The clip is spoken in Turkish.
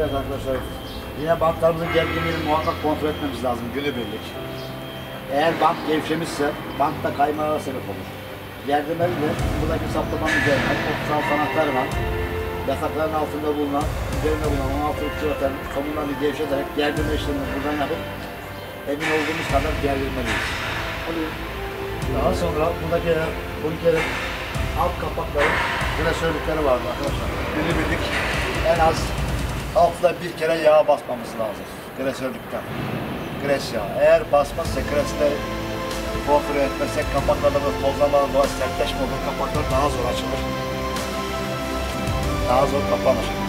Evet arkadaşlar, yine bantlarımızın gerginliğini muhakkak kontrol etmemiz lazım günübirlik. Eğer bant gevşemişse, bantta kaymalara sebep olur. Gerdirmeliyle buradaki saplamanın üzerine 36 anahtar var. Yasakların altında bulunan, üzerinde bulunan 16 uçurten sonundan gevşeterek gerdirme işlemini buradan yapıp emin olduğumuz kadar gerdirmeliyiz. Daha sonra buradaki bunkerin alt kapakları, klasörlükleri vardı arkadaşlar. Günübirlik en az haftada bir kere yağ basmamız lazım gresörlükten. Gres yağı. Eğer basmazsa gresle konfure etmezsek kapaklarda da tozlama var, sertleşme olur. Kapaklar daha zor açılır. Daha zor kapanır.